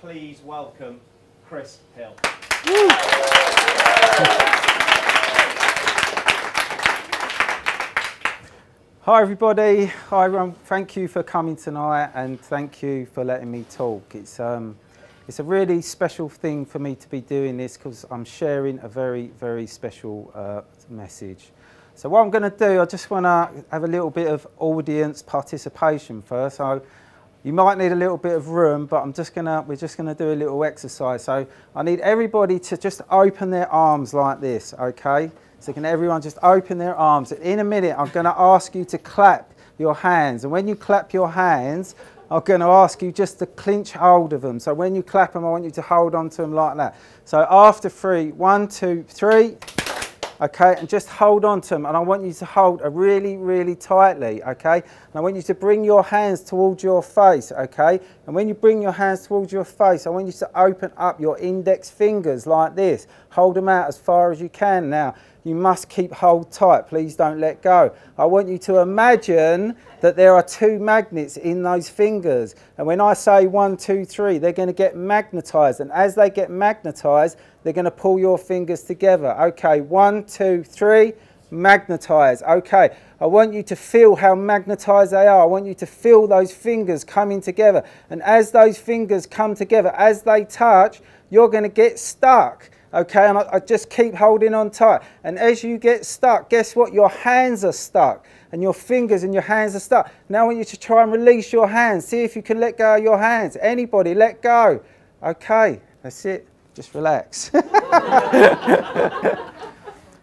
please welcome Chris Hill. Hi everybody, hi everyone. Thank you for coming tonight and thank you for letting me talk. It's a really special thing for me to be doing this because I'm sharing a very, very special message. So what I'm going to do, I just want to have a little bit of audience participation first. So you might need a little bit of room, but we're just going to do a little exercise. So I need everybody to just open their arms like this, okay? So can everyone just open their arms? And in a minute, I'm going to ask you to clap your hands. And when you clap your hands, I'm going to ask you just to clinch hold of them. So when you clap them, I want you to hold on to them like that. So after three, one, two, three. Okay, and just hold on to them, and I want you to hold really, really tightly, okay? And I want you to bring your hands towards your face, okay? And when you bring your hands towards your face, I want you to open up your index fingers like this. Hold them out as far as you can now. You must keep hold tight, please don't let go. I want you to imagine that there are two magnets in those fingers. And when I say one, two, three, they're gonna get magnetized. And as they get magnetized, they're going to pull your fingers together. Okay, one, two, three, magnetize. Okay, I want you to feel how magnetized they are. I want you to feel those fingers coming together. And as those fingers come together, as they touch, you're going to get stuck. Okay, and I just keep holding on tight. And as you get stuck, guess what? Your hands are stuck. And your fingers and your hands are stuck. Now I want you to try and release your hands. See if you can let go of your hands. Anybody, let go. Okay, that's it. Just relax.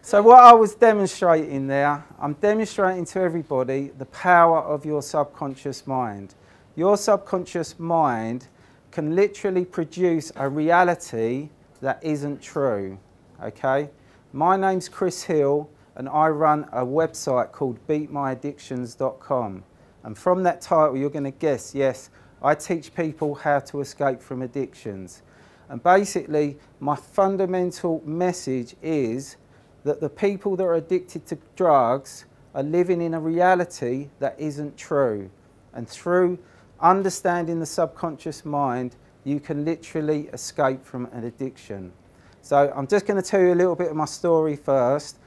So what I was demonstrating there, I'm demonstrating to everybody the power of your subconscious mind. Your subconscious mind can literally produce a reality that isn't true, okay? My name's Chris Hill and I run a website called BeatMyAddictions.com, and from that title you're going to guess, yes, I teach people how to escape from addictions. And basically, my fundamental message is that the people that are addicted to drugs are living in a reality that isn't true. And through understanding the subconscious mind, you can literally escape from an addiction. So I'm just going to tell you a little bit of my story first.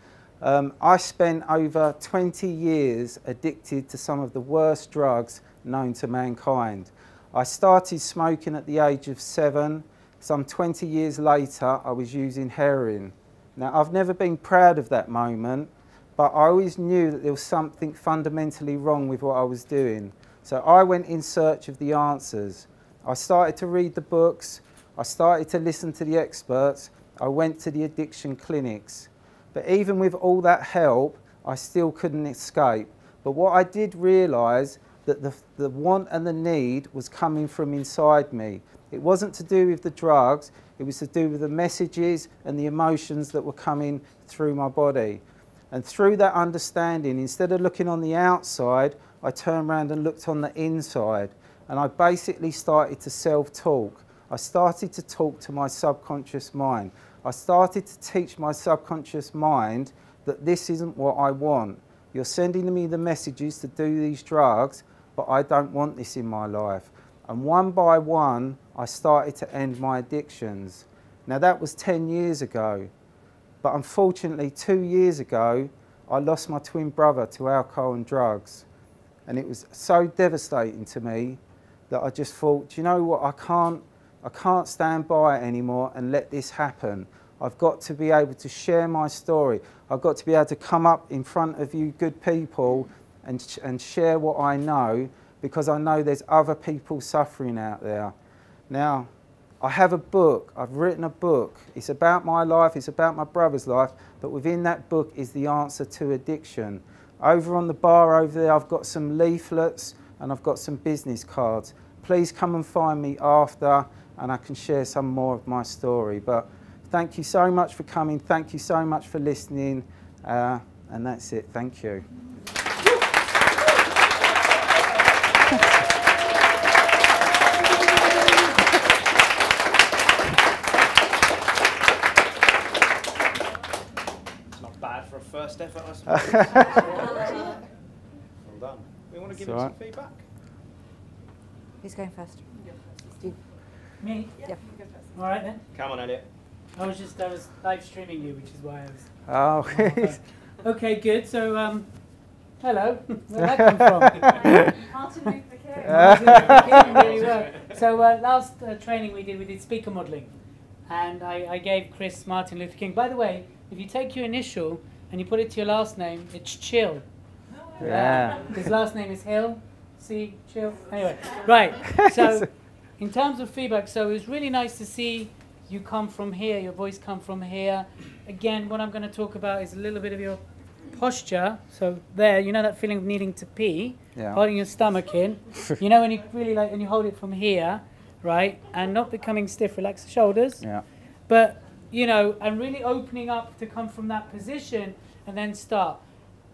I spent over 20 years addicted to some of the worst drugs known to mankind. I started smoking at the age of 7. Some 20 years later, I was using heroin. Now, I've never been proud of that moment, but I always knew that there was something fundamentally wrong with what I was doing. So I went in search of the answers. I started to read the books. I started to listen to the experts. I went to the addiction clinics. But even with all that help, I still couldn't escape. But what I did realise that the want and the need was coming from inside me. It wasn't to do with the drugs, it was to do with the messages and the emotions that were coming through my body. And through that understanding, instead of looking on the outside, I turned around and looked on the inside. And I basically started to self-talk. I started to talk to my subconscious mind. I started to teach my subconscious mind that this isn't what I want. You're sending me the messages to do these drugs, but I don't want this in my life. And one by one, I started to end my addictions. Now that was 10 years ago, but unfortunately 2 years ago, I lost my twin brother to alcohol and drugs. And it was so devastating to me that I just thought, do you know what, I can't stand by it anymore and let this happen. I've got to be able to share my story. I've got to be able to come up in front of you good people and share what I know, because I know there's other people suffering out there. Now, I have a book, I've written a book. It's about my life, it's about my brother's life, but within that book is the answer to addiction. Over on the bar over there, I've got some leaflets and I've got some business cards. Please come and find me after and I can share some more of my story. But thank you so much for coming, thank you so much for listening, and that's it, thank you. First effort, I suppose. Well done. We want to give him some feedback. Who's going first? Me? Yeah. All right then. Come on, Elliot. I was live streaming you, which is why I was. Oh. Okay. Okay, good. So, hello. Where did that come from? Martin Luther King. Martin Luther King really well. So, last training we did speaker modelling, and I gave Chris Martin Luther King. By the way, if you take your initial and you put it to your last name, it's Chill. Yeah. His last name is Hill. See, Chill. Anyway, right. So, in terms of feedback, so it was really nice to see. You come from here, your voice come from here. Again, what I'm going to talk about is a little bit of your posture. So there, you know that feeling of needing to pee, yeah. Holding your stomach in. You know when you really like, when you hold it from here, right? And not becoming stiff, relax the shoulders. Yeah. But, you know, and really opening up to come from that position and then start.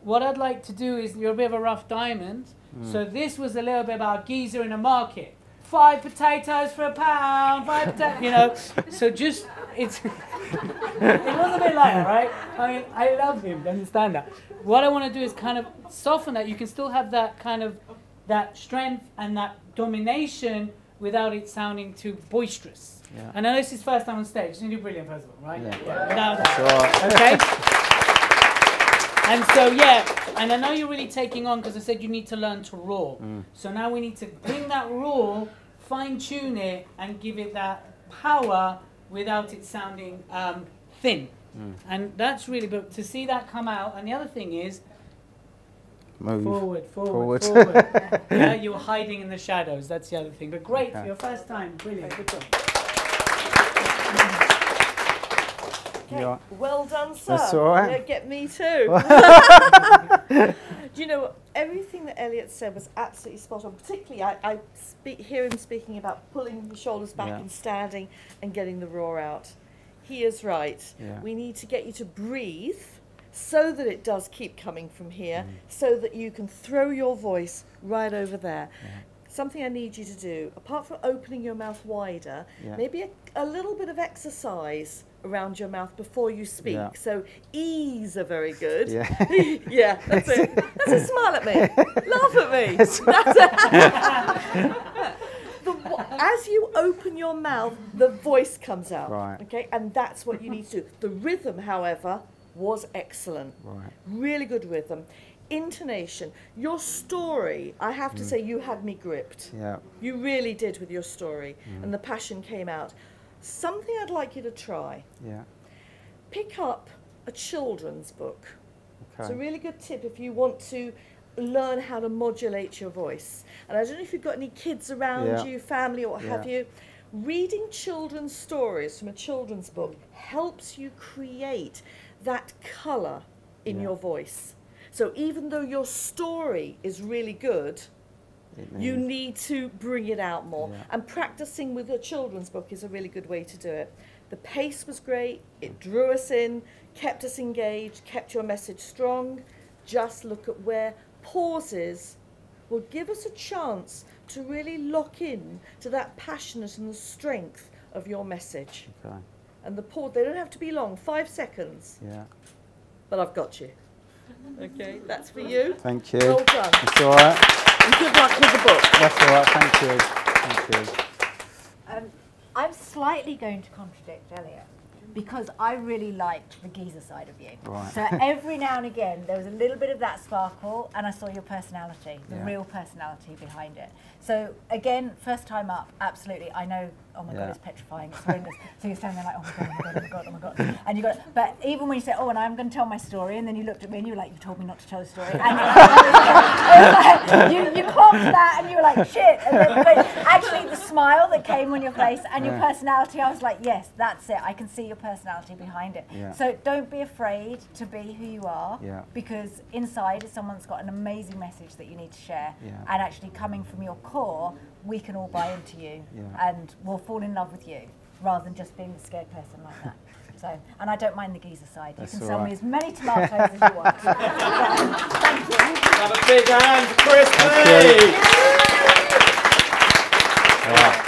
What I'd like to do is, you're a bit of a rough diamond. Mm. So this was a little bit about geezer in a market. 5 potatoes for a pound, 5 potatoes, you know. So just, it's, it was a bit like that, right? I mean, I love him, understand that. What I want to do is kind of soften that. You can still have that kind of, that strength and that domination without it sounding too boisterous. Yeah. And I know this is first time on stage, so you do brilliant first of all, right? Yeah. Yeah. That's all right. Okay? And so, yeah. And I know you're really taking on because I said you need to learn to roar. Mm. So now we need to bring that roar, fine-tune it, and give it that power without it sounding thin. Mm. And that's really, but to see that come out, and the other thing is, move. Forward. Yeah, you were hiding in the shadows, that's the other thing. But great, okay. For your first time, brilliant, good job. Okay. Well done, sir. That's all right. Get me too. Do you know, everything that Elliot said was absolutely spot on. Particularly, I hear him speaking about pulling the shoulders back, yeah. And standing and getting the roar out. He is right. Yeah. We need to get you to breathe so that it does keep coming from here, so that you can throw your voice right over there. Yeah. Something I need you to do, apart from opening your mouth wider, yeah. Maybe a little bit of exercise around your mouth before you speak, yeah. So e's are very good. Yeah, yeah, that's it. That's a smile at me, laugh at me. That's it. As you open your mouth, the voice comes out. Right. Okay, and that's what you need to do. The rhythm, however, was excellent. Right. Really good rhythm. Intonation. Your story, I have to say, you had me gripped. Yeah. You really did with your story, and the passion came out. Something I'd like you to try. Yeah. Pick up a children's book. Okay. It's a really good tip if you want to learn how to modulate your voice. And I don't know if you've got any kids around, yeah. You, family, or what, yeah. Have you. Reading children's stories from a children's book helps you create that colour in, yeah. Your voice. So even though your story is really good, you need to bring it out more. Yeah. And practicing with a children's book is a really good way to do it. The pace was great. It drew us in, kept us engaged, kept your message strong. Just look at where pauses will give us a chance to really lock in to that passionate and the strength of your message. Okay. And the pause, they don't have to be long, 5 seconds. Yeah. But I've got you. Okay, that's for you. Thank you. Well done. It's all right. Good luck with the book. That's all right, thank you. Thank you. I'm slightly going to contradict Elliot because I really liked the geezer side of you. Right. So every now and again there was a little bit of that sparkle and I saw your personality, the, yeah. Real personality behind it. So again, first time up, absolutely. I know, oh my, yeah. God, it's petrifying, it's horrendous. So you're standing there like, oh my God. And you got, but even when you said, oh, and I'm going to tell my story, and then you looked at me and you were like, you told me not to tell the story. And you clocked that and you were like, shit. And then, but actually the smile that came on your face and, yeah. Your personality, I was like, yes, that's it. I can see your personality behind it. Yeah. So don't be afraid to be who you are, yeah. Because inside someone's got an amazing message that you need to share. Yeah. And actually coming from your core, we can all buy into you, yeah. And we'll fall in love with you rather than just being a scared person like that. So, and I don't mind the geezer side. That's, you can sell, right. Me as many tomatoes as you want. Thank you. Have a big hand for Chris Hill.